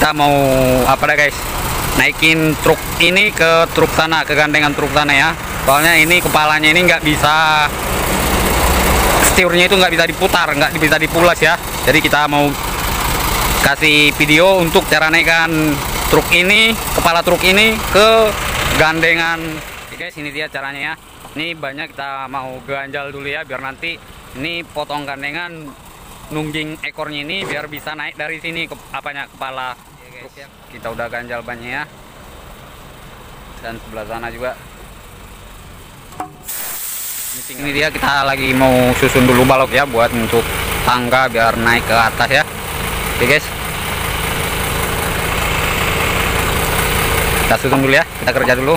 Kita mau apa guys, naikin truk ini ke truk sana, ke gandengan truk sana ya. Soalnya ini kepalanya ini nggak bisa, setirnya itu nggak bisa diputar, nggak bisa dipulas ya. Jadi kita mau kasih video untuk cara naikkan truk ini, kepala truk ini ke gandengan. Oke guys, ini dia caranya ya. Ini banyak kita mau ganjal dulu ya, biar nanti ini potong gandengan, nungging ekornya ini biar bisa naik dari sini ke apanya, kepala. Oke guys, kita udah ganjal bannya ya, dan sebelah sana juga. Ini dia, kita lagi mau susun dulu balok ya buat untuk tangga biar naik ke atas ya. Oke guys, kita susun dulu ya, kita kerja dulu.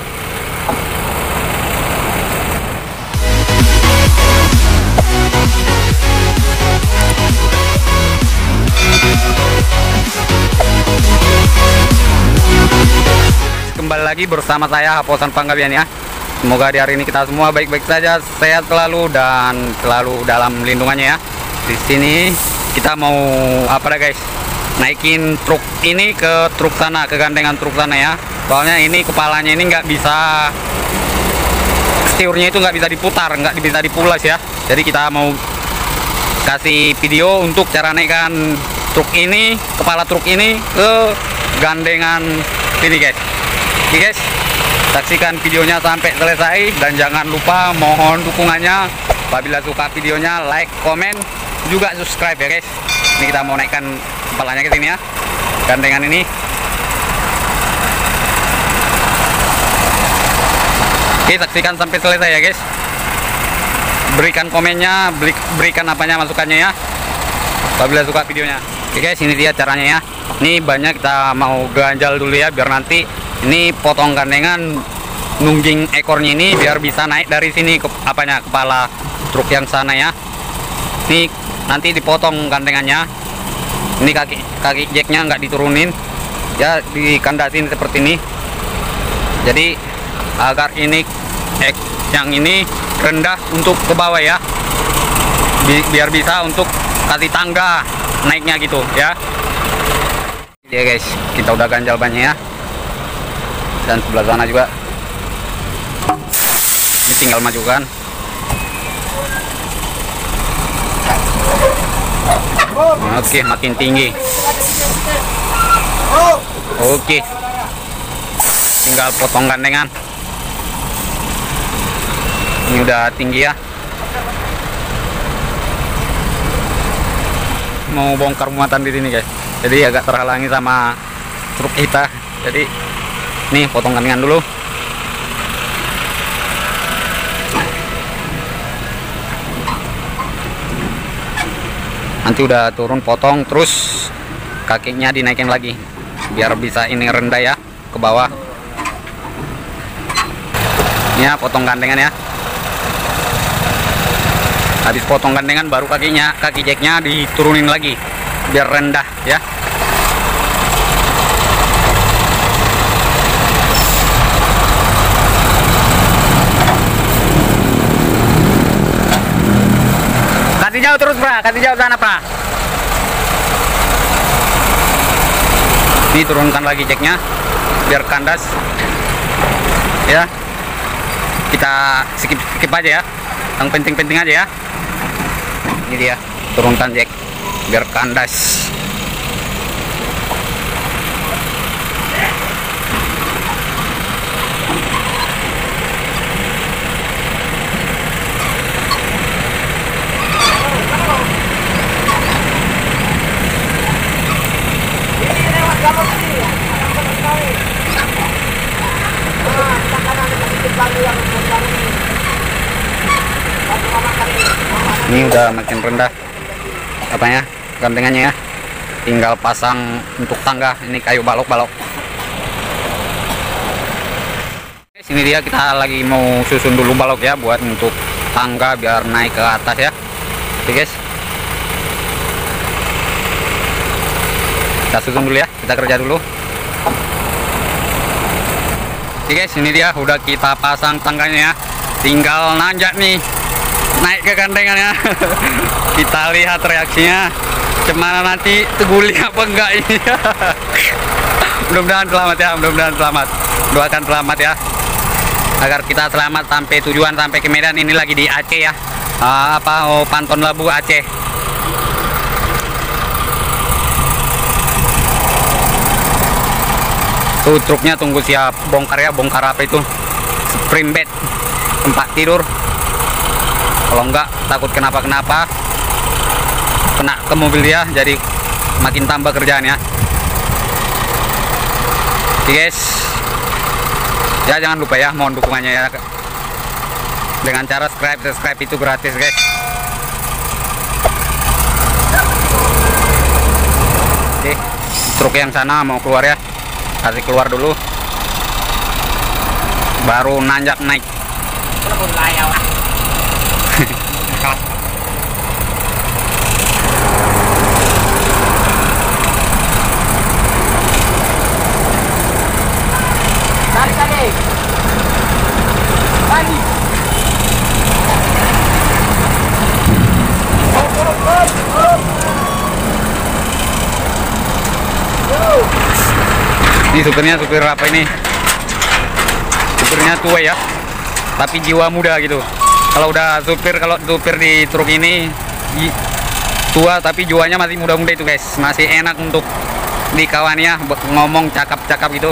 Kembali lagi bersama saya Haposan Panggabean ya. Semoga di hari ini kita semua baik-baik saja, sehat selalu dan selalu dalam lindungannya ya. Di sini kita mau apa guys, naikin truk ini ke truk sana, ke gandengan truk sana ya. Soalnya ini kepalanya ini nggak bisa, setirnya itu nggak bisa diputar, nggak bisa dipulas ya. Jadi kita mau kasih video untuk cara naikkan truk ini, kepala truk ini ke gandengan sini guys. Oke guys, saksikan videonya sampai selesai dan jangan lupa mohon dukungannya. Apabila suka videonya, like, komen, juga subscribe ya guys. Ini kita mau naikkan kepalanya ke sini ya, gandengan ini. Oke, saksikan sampai selesai ya guys. Berikan komennya, berikan apanya, masukannya ya, apabila suka videonya. Oke guys, ini dia caranya ya. Ini banyak kita mau ganjal dulu ya, biar nanti ini potong gandengan, nungging ekornya ini biar bisa naik dari sini ke apanya, kepala truk yang sana ya. Ini nanti dipotong gandengannya. Ini kaki jacknya nggak diturunin ya, dikandasin seperti ini. Jadi agar ini yang ini rendah untuk ke bawah ya, biar bisa untuk kasih tangga naiknya gitu ya. Ya guys, kita udah ganjal bannya ya, dan sebelah sana juga. Ini tinggal majukan. Oke, makin tinggi. Oke, tinggal potong gandengan. Ini udah tinggi ya. Mau bongkar muatan di sini guys, jadi agak terhalangi sama truk kita. Jadi nih, potong gandengan dulu. Nanti udah turun potong, terus kakinya dinaikin lagi biar bisa ini rendah ya ke bawah. Ini ya, potong gandengan ya. Habis potong gandengan baru kakinya, kaki jacknya diturunin lagi biar rendah ya. Kasih jauh terus pra, kasih jauh sana pra. Ini turunkan lagi jacknya biar kandas ya. Kita skip aja ya, yang penting-penting aja ya. Ini dia, turunkan jack biar kandas. Ini udah makin rendah apanya, gandengannya ya. Tinggal pasang untuk tangga ini, kayu balok-balok. Ini dia, kita lagi mau susun dulu balok ya buat untuk tangga biar naik ke atas ya. Oke guys, kita susun dulu ya, kita kerja dulu. Oke guys, ini dia, udah kita pasang tangganya ya. Tinggal nanjak nih, naik ke gandengannya. Kita lihat reaksinya. Gimana nanti terguling apa enggak ini? Mudah-mudahan selamat ya, mudah-mudahan selamat. Doakan selamat ya, agar kita selamat sampai tujuan, sampai ke Medan. Ini lagi di Aceh ya, Panton Labu Aceh. Tuh truknya tunggu siap bongkar ya, bongkar apa itu? Spring bed, tempat tidur. Kalau enggak takut kenapa-kenapa, kena ke mobil dia, jadi makin tambah kerjaan ya. Oke guys, ya jangan lupa ya, mohon dukungannya ya dengan cara subscribe itu gratis guys. Oke, truk yang sana mau keluar ya, kasih keluar dulu, baru nanjak naik. Ini supirnya, supir apa ini? Supirnya tua ya, tapi jiwa muda gitu. Kalau udah supir, kalau supir di truk ini tua tapi jiwanya masih muda-muda itu guys. Masih enak untuk dikawannya, ngomong cakap-cakap gitu.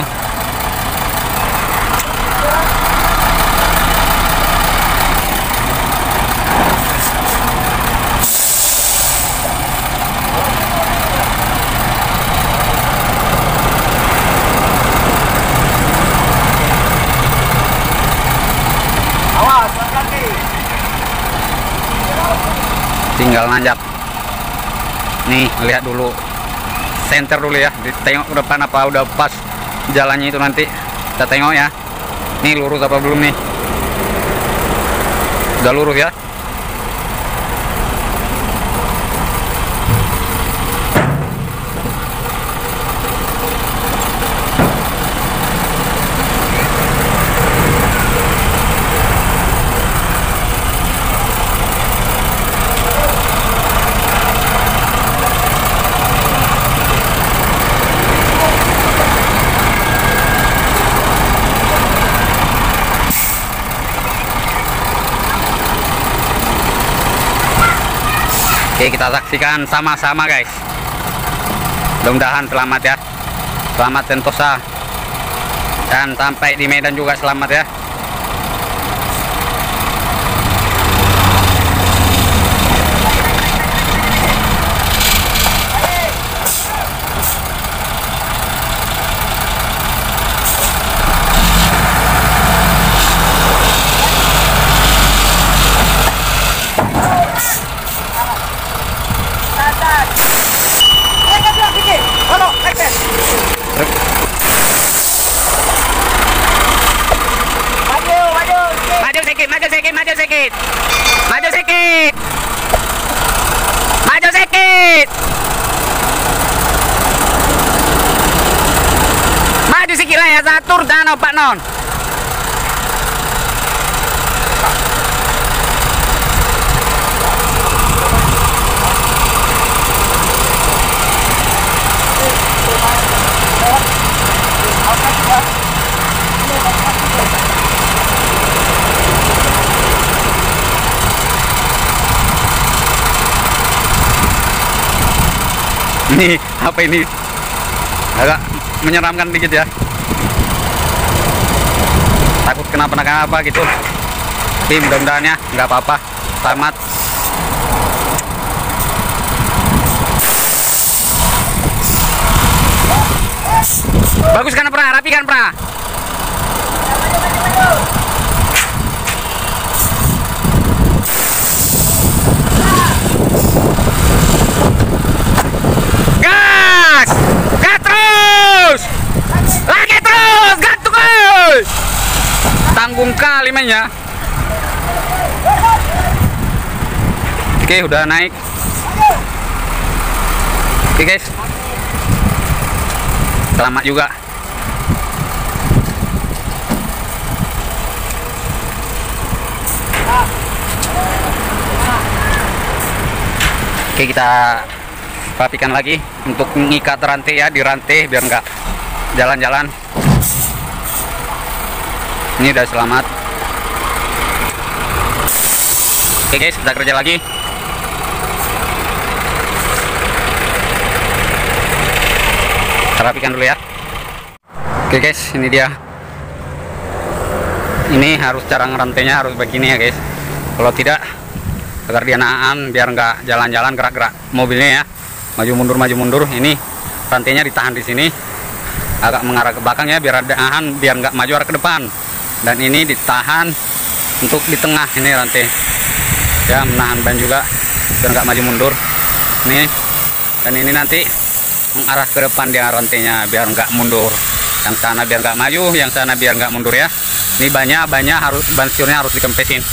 Tinggal nanjak nih, lihat dulu senter dulu ya, ditengok ke depan apa udah pas jalannya itu, nanti kita tengok ya, nih lurus apa belum nih, udah lurus ya. Oke, kita saksikan sama-sama guys. Mudah-mudahan selamat ya, selamat sentosa, dan sampai di Medan juga selamat ya. Maju sikit lah ya, atur jangan opak non. Ini apa ini? Agak menyeramkan dikit ya. Takut kenapa-kenapa gitu. Tapi mudah-mudahan ya nggak apa-apa. Selamat. Bagus kan pra, rapi kan pra. Tanggung kali mainnya. Oke, udah naik. Oke guys, selamat juga. Oke, kita Perhatikan lagi untuk mengikat rantai ya, dirantai biar nggak jalan-jalan. Ini udah selamat. Oke guys, kita kerja lagi. Kita rapikan dulu ya. Oke guys, ini dia. Ini harus cara ngerantainya harus begini ya guys. Kalau tidak agar dia nahan biar nggak jalan-jalan gerak-gerak mobilnya ya. Maju mundur, maju mundur. Ini rantainya ditahan di sini, agak mengarah ke belakang ya, biar ada nahan, biar nggak maju arah ke depan. Dan ini ditahan untuk di tengah ini rantai ya, menahan ban juga biar nggak maju mundur. Nih, dan ini nanti mengarah ke depan dia rantainya biar nggak mundur. Yang sana biar nggak maju, yang sana biar nggak mundur ya. Ini banyak harus ban setirnya harus dikempesin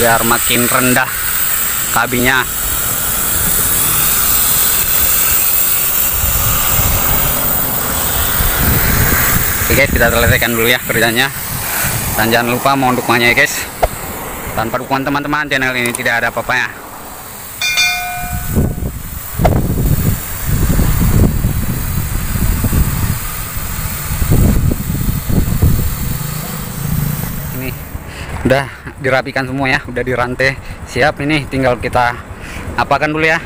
biar makin rendah kabinya. Oke guys, kita selesaikan dulu ya kerjanya. Dan jangan lupa mohon dukungannya ya guys. Tanpa dukungan teman-teman, channel ini tidak ada apa-apanya. Ini udah dirapikan semua ya, udah dirantai siap. Ini tinggal kita apakan dulu ya,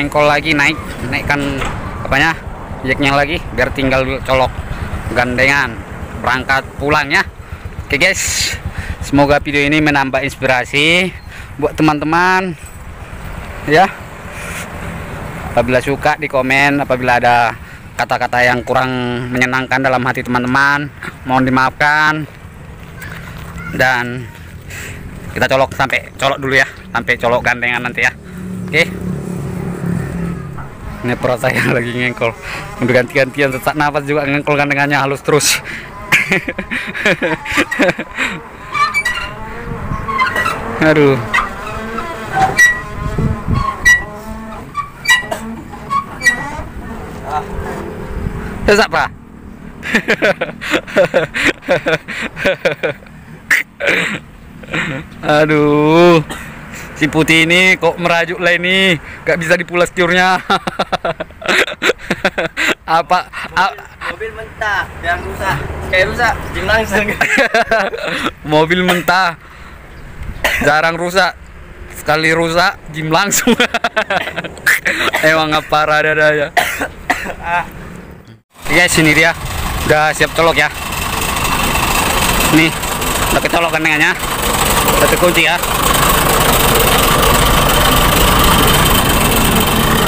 engkol lagi, naikkan apanya, jacknya lagi biar tinggal colok gandengan berangkat pulang ya. Oke guys, semoga video ini menambah inspirasi buat teman-teman ya. Apabila suka di komen, apabila ada kata-kata yang kurang menyenangkan dalam hati teman-teman mohon dimaafkan. Dan kita colok sampai colok dulu ya, sampai colok gandengan nanti ya. Oke. Ini perut saya lagi ngengkol, udah ganti-gantian sesak nafas juga ngengkol gandengannya halus terus. Aduh. Sesak pak. Aduh. Si putih ini kok merajuk lah ini, gak bisa dipulas setirnya. Apa? Mobil mentah, yang rusak, kayak rusak, langsung. Mobil mentah, jarang rusak, sekali rusak, jim langsung. Emang apa rada ya? Guys, ini dia, udah siap colok ya. Nih, udah kita colok gandengannya, udah terkunci ya.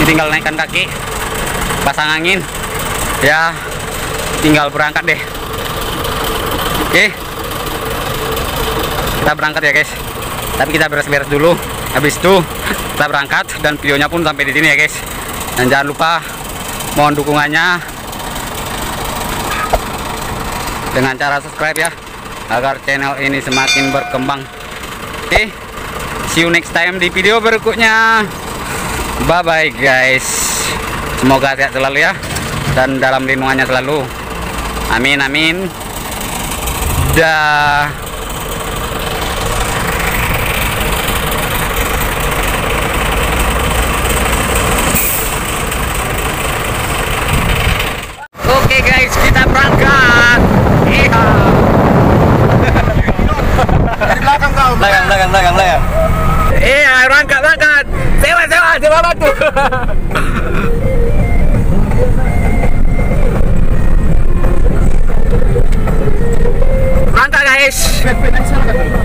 Tinggal naikkan kaki, pasang angin ya, tinggal berangkat deh. Oke, kita berangkat ya guys, tapi kita beres-beres dulu, habis itu kita berangkat. Dan videonya pun sampai di sini ya guys. Dan jangan lupa mohon dukungannya dengan cara subscribe ya, agar channel ini semakin berkembang. Oke, see you next time di video berikutnya. Bye bye guys, semoga sehat selalu ya, dan dalam lindungannya selalu, amin amin. Dah. Oke guys, kita berangkat. Iya. Dari belakang kau. Belakang. Iya, berangkat. Sewa batu. Berangkat guys.